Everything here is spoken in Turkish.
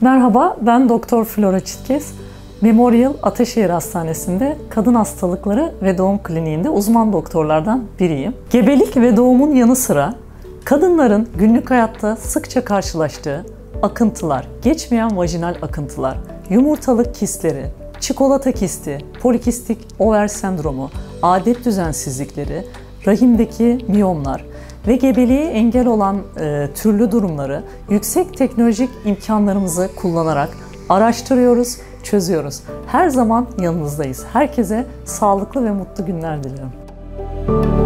Merhaba, ben Doktor Flora Çitkes. Memorial Ataşehir Hastanesi'nde kadın hastalıkları ve doğum kliniğinde uzman doktorlardan biriyim. Gebelik ve doğumun yanı sıra kadınların günlük hayatta sıkça karşılaştığı akıntılar, geçmeyen vajinal akıntılar, yumurtalık kistleri, çikolata kisti, polikistik over sendromu, adet düzensizlikleri, rahimdeki miyomlar ve gebeliğe engel olan türlü durumları yüksek teknolojik imkanlarımızı kullanarak araştırıyoruz, çözüyoruz. Her zaman yanınızdayız. Herkese sağlıklı ve mutlu günler diliyorum.